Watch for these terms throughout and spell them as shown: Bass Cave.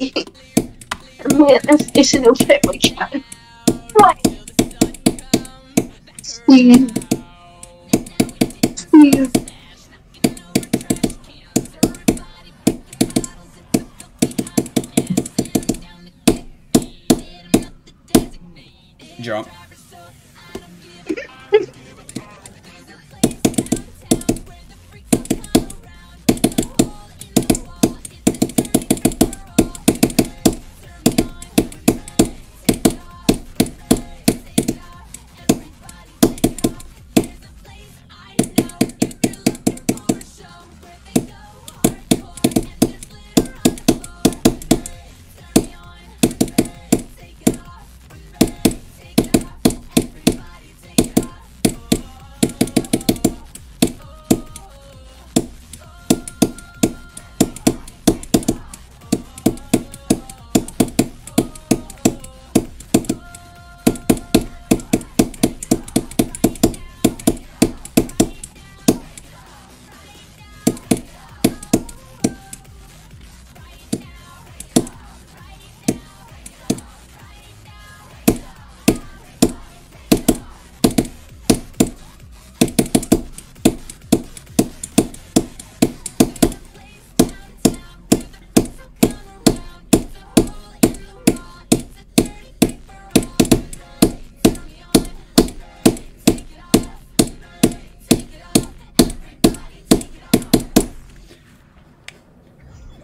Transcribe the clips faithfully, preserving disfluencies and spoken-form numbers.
What? Jump.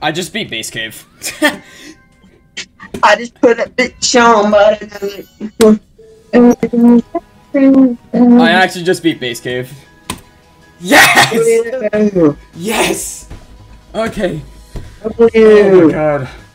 I just beat Bass Cave. I just put a bitch on, but I actually just beat Bass Cave. Yes! Yes! Okay. Oh my god.